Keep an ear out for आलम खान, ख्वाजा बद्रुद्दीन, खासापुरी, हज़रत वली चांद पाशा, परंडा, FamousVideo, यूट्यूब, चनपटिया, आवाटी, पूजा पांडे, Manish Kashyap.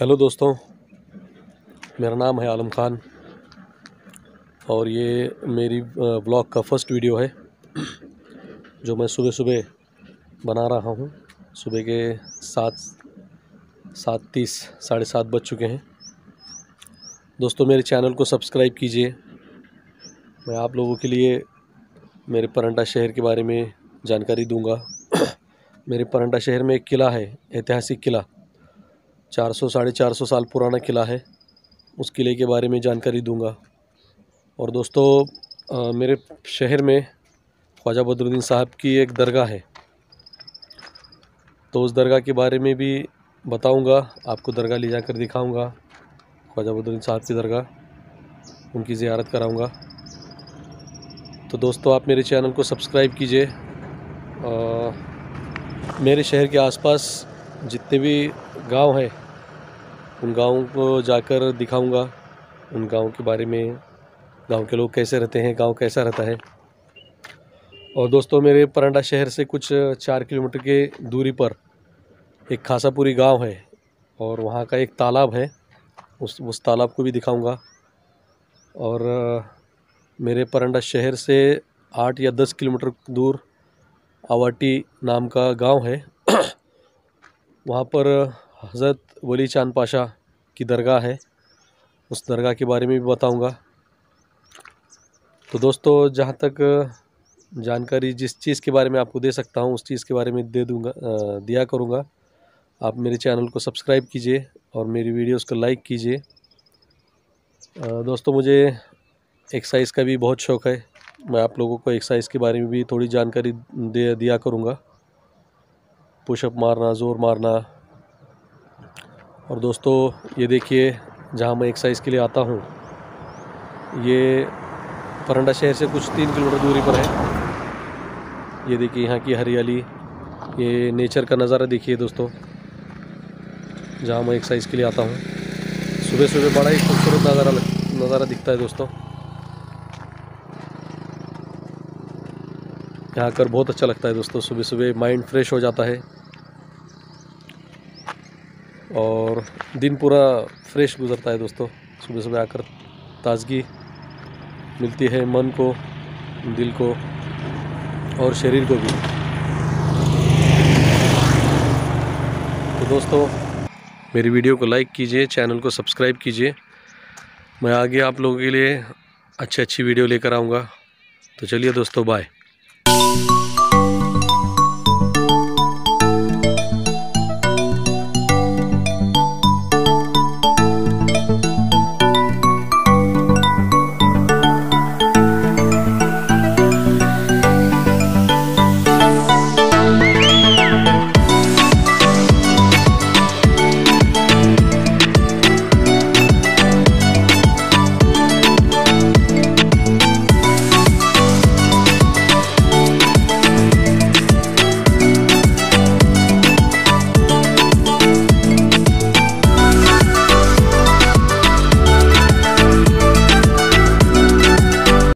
Hello दोस्तों, मेरा नाम है आलम खान और ये मेरी ब्लॉग का फर्स्ट वीडियो है जो मैं सुबह सुबह बना रहा हूँ। सुबह के 7:30 7:30 बज चुके हैं। दोस्तों मेरे चैनल को सब्सक्राइब कीजिए। मैं आप लोगों के लिए मेरे परंडा शहर के बारे में जानकारी दूंगा। मेरे परंडा शहर में एक किला है, ऐतिहासिक किला, 400 साढ़े 400 साल पुराना किला है। उस किले के बारे में जानकारी दूंगा। और दोस्तों मेरे शहर में ख्वाजा बद्रुद्दीन साहब की एक दरगाह है, तो उस दरगाह के बारे में भी बताऊंगा। आपको दरगाह ले जाकर दिखाऊंगा, ख्वाजा बद्रुद्दीन साहब की दरगाह, उनकी ज़ियारत कराऊंगा। तो दोस्तों आप मेरे चैनल को सब्सक्राइब कीजिए। मेरे शहर के आसपास जितने भी गांव हैं उन गांवों को जाकर दिखाऊंगा, उन गांव के बारे में, गांव के लोग कैसे रहते हैं, गांव कैसा रहता है। और दोस्तों मेरे परंडा शहर से कुछ 4 किलोमीटर के दूरी पर एक खासापुरी गांव है और वहां का एक तालाब है, उस तालाब को भी दिखाऊंगा। और मेरे परंडा शहर से 8 या 10 किलोमीटर दूर आवाटी नाम का गांव है, वहाँ पर हज़रत वली चांद पाशा की दरगाह है, उस दरगाह के बारे में भी बताऊंगा। तो दोस्तों जहाँ तक जानकारी जिस चीज़ के बारे में आपको दे सकता हूँ उस चीज़ के बारे में दिया करूँगा। आप मेरे चैनल को सब्सक्राइब कीजिए और मेरी वीडियोस को लाइक कीजिए। दोस्तों मुझे एक्सरसाइज का भी बहुत शौक़ है। मैं आप लोगों को एक्सरसाइज के बारे में भी थोड़ी जानकारी दिया करूँगा। पुशअप मारना, ज़ोर मारना। और दोस्तों ये देखिए, जहाँ मैं एक्सरसाइज के लिए आता हूँ, ये परंडा शहर से कुछ 3 किलोमीटर दूरी पर है। ये देखिए यहाँ की हरियाली, ये नेचर का नज़ारा देखिए दोस्तों, जहाँ मैं एक्सरसाइज के लिए आता हूँ। सुबह सुबह बड़ा ही खूबसूरत नज़ारा दिखता है दोस्तों, यहाँ आकर बहुत अच्छा लगता है दोस्तों। सुबह सुबह माइंड फ्रेश हो जाता है और दिन पूरा फ्रेश गुजरता है दोस्तों। सुबह सुबह आकर ताज़गी मिलती है मन को, दिल को और शरीर को भी। तो दोस्तों मेरी वीडियो को लाइक कीजिए, चैनल को सब्सक्राइब कीजिए। मैं आगे आप लोगों के लिए अच्छी वीडियो लेकर आऊँगा। तो चलिए दोस्तों, बाय।